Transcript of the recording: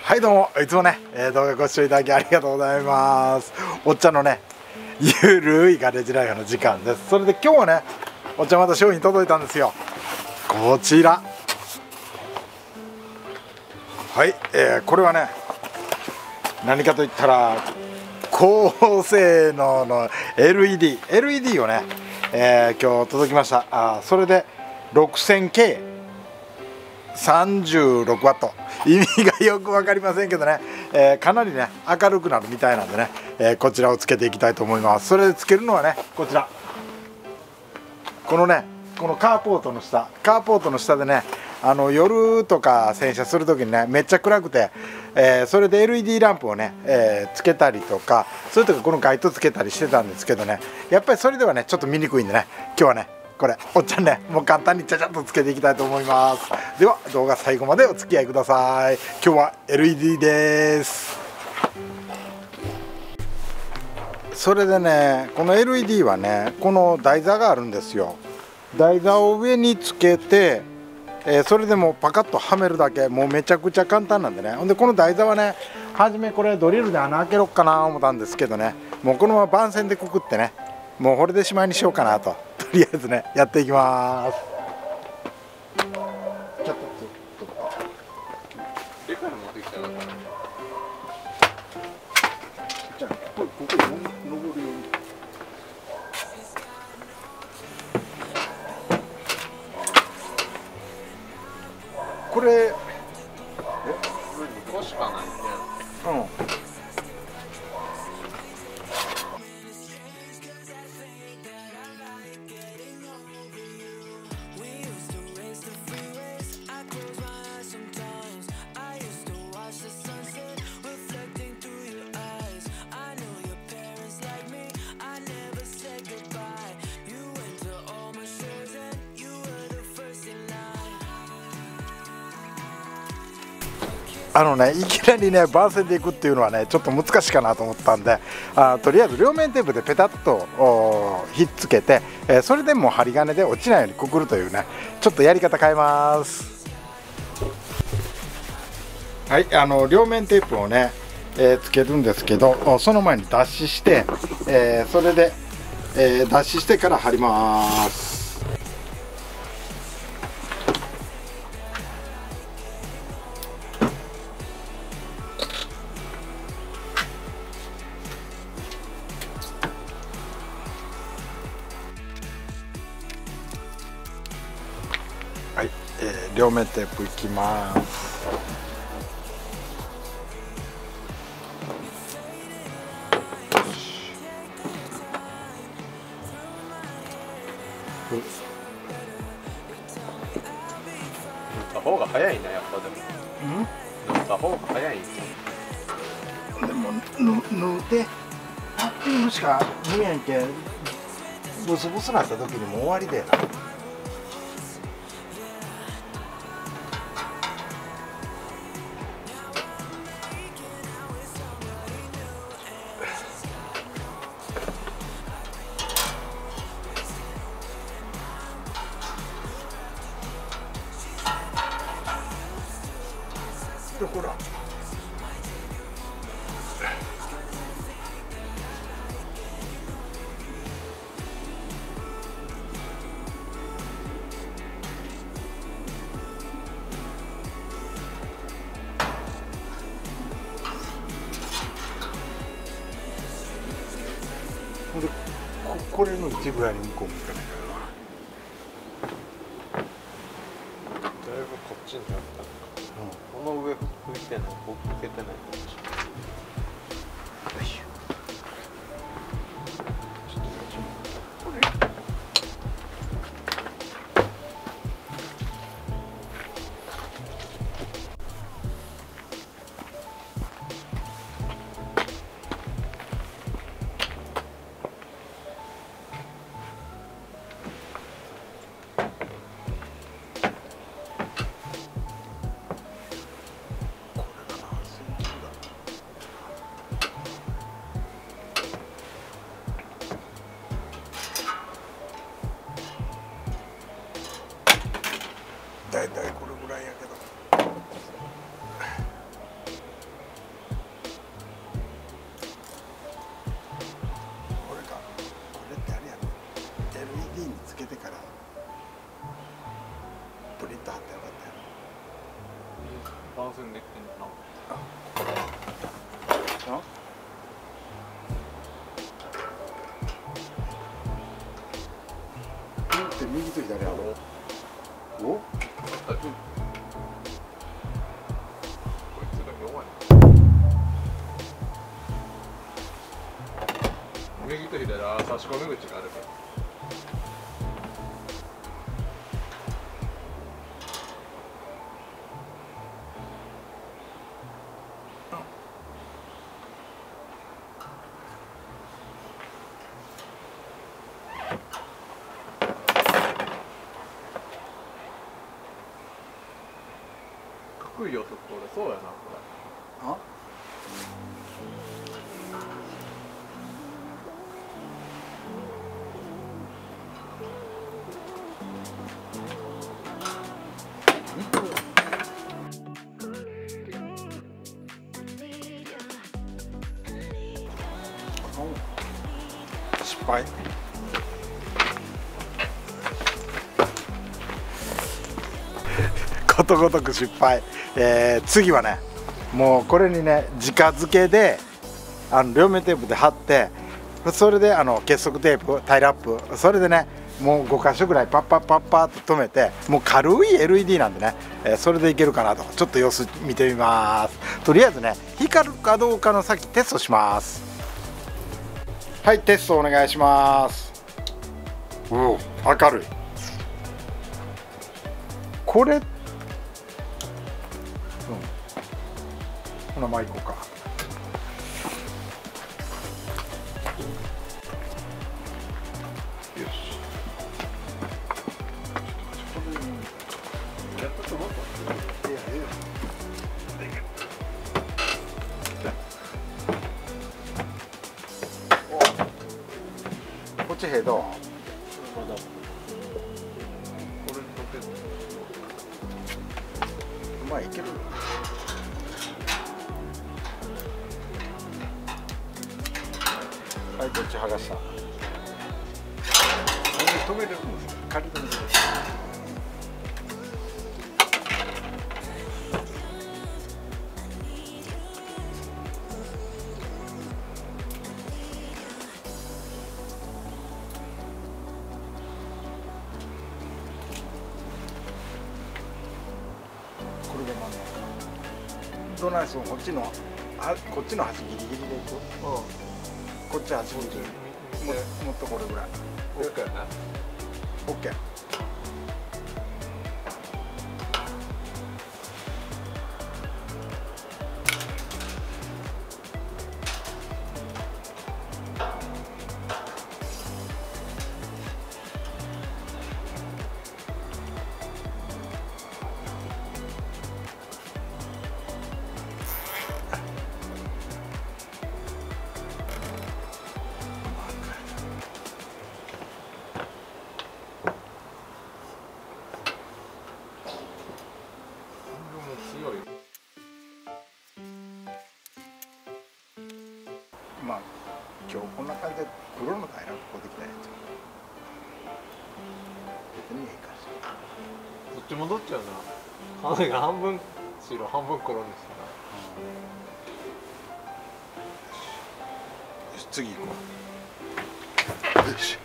はいどうもいつもね動画ご視聴いただきありがとうございます。おっちゃんのねゆるいガレージライフの時間です。それで今日はねおっちゃんまた商品届いたんですよ。こちらはい、これはね何かといったら高性能の LED をね、今日届きました。それで 6000K36W 意味がよく分かりませんけどね、かなりね明るくなるみたいなんでね、こちらをつけていきたいと思います。それでつけるのはねこちらこのねこのカーポートの下でね夜とか洗車するときにねめっちゃ暗くて、それで LED ランプをね、つけたりとかそういうときこの街灯つけたりしてたんですけどねやっぱりそれではねちょっと見にくいんでね今日はねこれおっちゃんねもう簡単にちゃちゃっとつけていきたいと思います。では動画最後までお付き合いください。今日は LED です。それでねこの LED はねこの台座があるんですよ。台座を上につけてそれでもうパカッとはめるだけもうめちゃくちゃ簡単なんでね。ほんでこの台座はね初めこれドリルで穴開けろっかな思ったんですけどねもうこのまま番線でくくってねもうこれでしまいにしようかなととりあえずねやっていきます。これ、2個しかないね。うん。いきなりね番線でいくっていうのはねちょっと難しいかなと思ったんでとりあえず両面テープでペタッとひっつけて、それでも針金で落ちないようにくくるというねちょっとやり方変えます。はい両面テープをね、つけるんですけどその前に脱脂して、それで、脱脂してから貼ります。はい、両面テープいきます。塗った方が早いね、やっぱでも。塗った方が早い。でも、塗って。あっという間しか見えんけ。ボソボソなった時にもう終わりだよな。ほらこれの一部屋に向こう向かないからな。だいぶこっちになったのか。うん、この上浮いてない、僕向けてない。大体これぐらいやけど。右と左ある。お？こいつが弱い。右と左は差し込み口があるから。低いよ、とこれそうやな、これ。あ？失敗。ことごとく失敗。次はね、もうこれにね直付けで両面テープで貼って、それで結束テープタイルアップ、それでねもう5箇所ぐらいパッパッパッパッと止めて、もう軽い LED なんでね、それでいけるかなと。ちょっと様子見てみます。とりあえずね光るかどうかの先テストします。はい、テストお願いします。おー、明るい。これこのまま行こうか。よし。こっちへどう。まあいける。はい、こっち剥がした。これ止めれるんですよ。仮止めれる。これでまず。どないする？こっちの、こっちの端ギリギリで行く。うん。こっちは足元、もっとこれぐらい。オッケーな。オッケー。まあ、今日こんな感じで黒のタイルがこうできたやつ。別にいいかしら。どっちもどっちやな。羽が半分白、半分黒ですから。よし、次行こう。よし。